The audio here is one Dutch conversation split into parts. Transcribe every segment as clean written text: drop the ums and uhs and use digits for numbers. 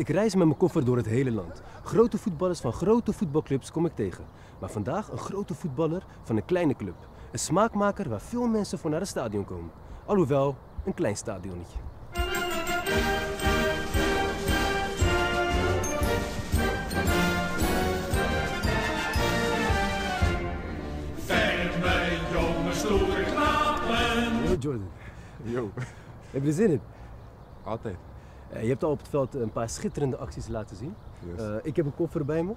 Ik reis met mijn koffer door het hele land. Grote voetballers van grote voetbalclubs kom ik tegen. Maar vandaag een grote voetballer van een kleine club. Een smaakmaker waar veel mensen voor naar het stadion komen. Alhoewel, een klein stadionnetje. Verme, jonge, stoere knapen. Yo Jordan. Yo. Heb je er zin in? Altijd. Je hebt al op het veld een paar schitterende acties laten zien. Yes. Ik heb een koffer bij me.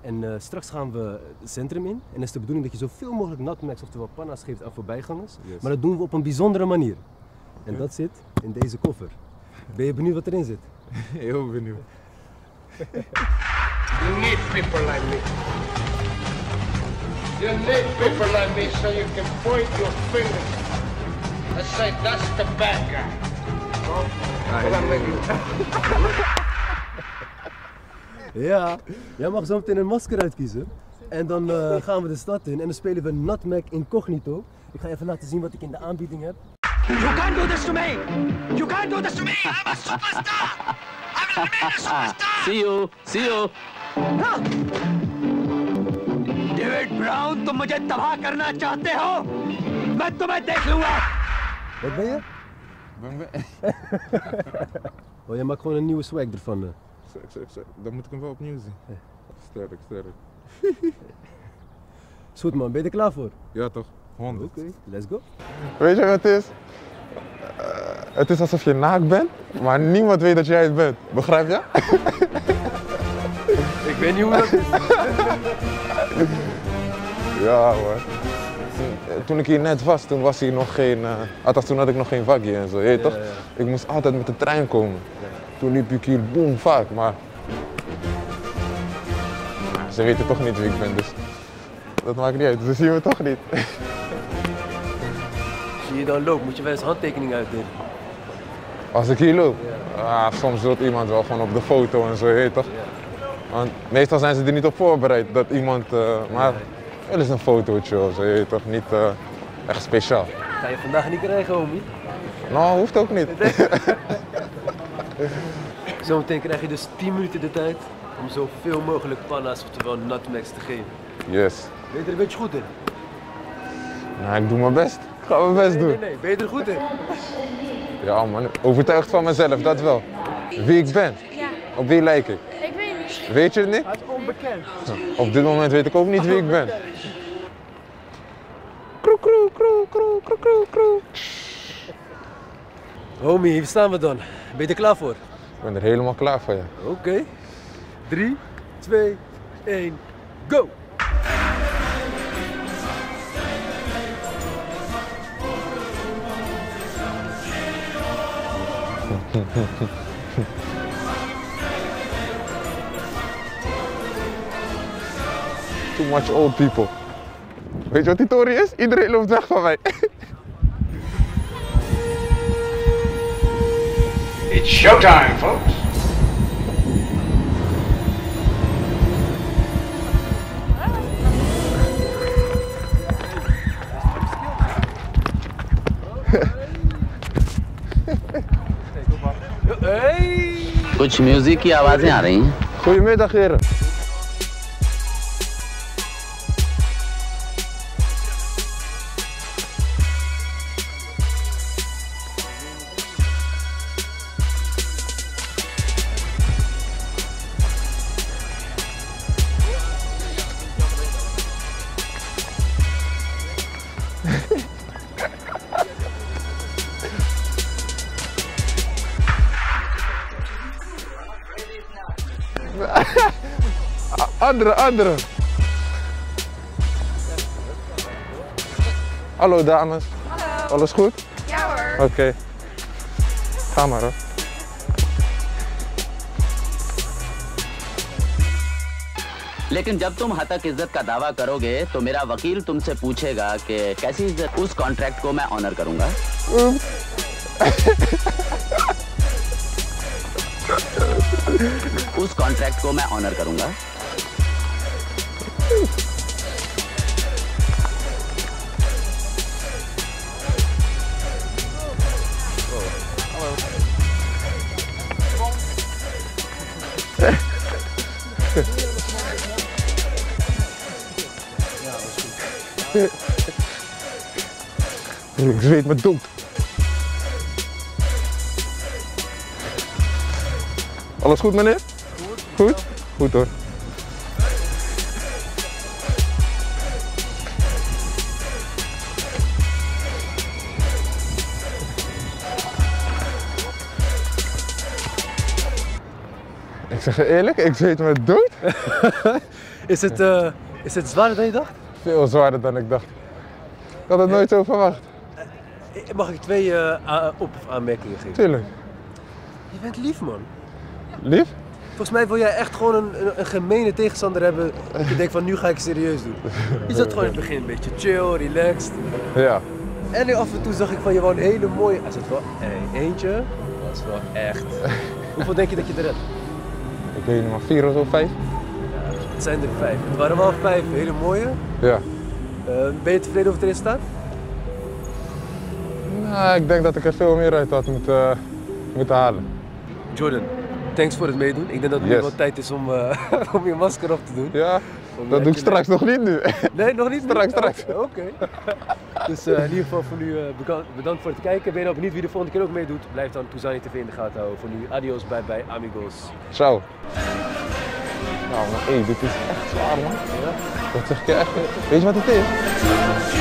En straks gaan we het centrum in. En het is de bedoeling dat je zoveel mogelijk natmeks, oftewel panna's, geeft aan voorbijgangers. Yes. Maar dat doen we op een bijzondere manier. Okay. En dat zit in deze koffer. Ben je benieuwd wat erin zit? Heel benieuwd. You need people like me. You need people like me so you can point your finger and say that's the bad guy. Ja, jij mag zo meteen een masker uitkiezen. En dan gaan we de stad in en dan spelen we Nutmeg Incognito. Ik ga even laten zien wat ik in de aanbieding heb. You can't do this to me! You can't do this to me! I'm a superstar! I'm a mega superstar! See you! See you! David Brown, तुम मुझे तबाह करना चाहते हो? मैं तुम्हें देख लूँगा! Wat ben je? Oh, jij maakt gewoon een nieuwe swag ervan. Zeg. Dan moet ik hem wel opnieuw zien. Sterk. Is goed man, ben je er klaar voor? Ja toch, 100. Oké, let's go. Weet je wat het is? Het is alsof je naakt bent, maar niemand weet dat jij het bent. Begrijp je? Ik weet niet hoe dat is. Ja hoor. Toen ik hier net was, toen was hier nog geen, althans toen had ik nog geen waggie en zo, je weet toch? Ik moest altijd met de trein komen. Ja. Toen liep ik hier boem vaak, maar ze weten toch niet wie ik ben, dus dat maakt niet uit. Ze zien me toch niet. Als je hier dan loopt, moet je wel eens handtekening uitdelen. Als ik hier loop? Ja. Ah, soms doet iemand wel gewoon op de foto en zo, je weet toch? Ja. Want meestal zijn ze er niet op voorbereid dat iemand, maar... Wel eens een fotootje of zo, je weet toch, niet echt speciaal. Ga je vandaag niet krijgen, homie? Nou, hoeft ook niet. Zometeen krijg je dus 10 minuten de tijd om zoveel mogelijk panna's, oftewel nutmegs, te geven. Yes. Ben je er een beetje goed in? Nou, ik doe mijn best. Ik ga mijn best doen. Nee. Ben je er goed in? Ja man, overtuigd van mezelf, dat wel. Wie ik ben? Ja. Op wie lijk ik? Ik weet niet. Weet je het niet? Hij is onbekend. Op dit moment weet ik ook niet wie ik ben. Kroe. Homie, hier staan we dan. Ben je er klaar voor? Ik ben er helemaal klaar voor, ja. Oké. 3, 2, 1, go! Too much old people. Weet je wat die toren is? Iedereen loopt weg van mij. It's showtime, folks. Kuch music की आवाजें आ रही हैं. Goedemiddag heren. Andere. Hallo dames. Hallo. Alles goed? Ja hoor. Oké. Ga maar hoor. लेकिन जब तुम हतक इज्जत का दावा करोगे तो मेरा वकील तुमसे पूछेगा कि कैसी इज्जत उस कॉन्ट्रैक्ट को मैं ऑनर करूंगा. उस कॉन्ट्रैक्ट को मैं ऑनर करूंगा. Ik zweet me dood. Alles goed, meneer? Goed? Goed hoor. Ik zeg je eerlijk, ik zweet me dood. Is het zwaarder dan je dacht? Veel zwaarder dan ik dacht. Ik had het nooit zo verwacht. Mag ik twee aanmerkingen geven? Tuurlijk. Je bent lief, man. Lief? Volgens mij wil jij echt gewoon een gemene tegenstander hebben. Je denkt van, nu ga ik serieus doen. Je zat gewoon in het begin een beetje chill, relaxed. Ja. En af en toe zag ik van, je wou een hele mooie... Hij zat wel eentje. Dat is wel echt... Hoeveel denk je dat je er hebt? Ik weet niet, maar 4 of zo, 5? Ja, het zijn er 5. Het waren wel 5 hele mooie. Ja. Ben je tevreden over het resultaat? Nou, ik denk dat ik er veel meer uit had moeten halen. Jordan, thanks voor het meedoen. Ik denk dat het nu wel tijd is om, om je masker op te doen. Ja, dat doe ik straks nog niet nu. Nee, nog niet? Straks. Oh, Oké. Dus in ieder geval voor nu bedankt voor het kijken. Ben je nou benieuwd wie de volgende keer ook meedoet? Blijf dan Touzani TV in de gaten houden. Voor nu, adios, bye bye, amigos. Ciao. Nou, maar hé, dit is echt zwaar, man. Ja. Dat zeg ik echt. Weet je wat het is?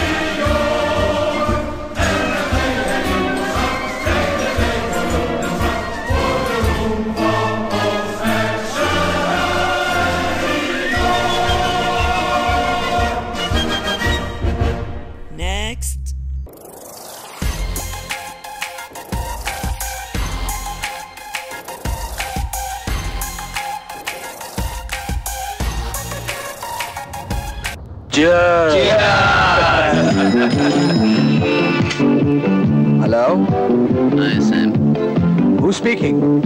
Hello? I am. Who's speaking?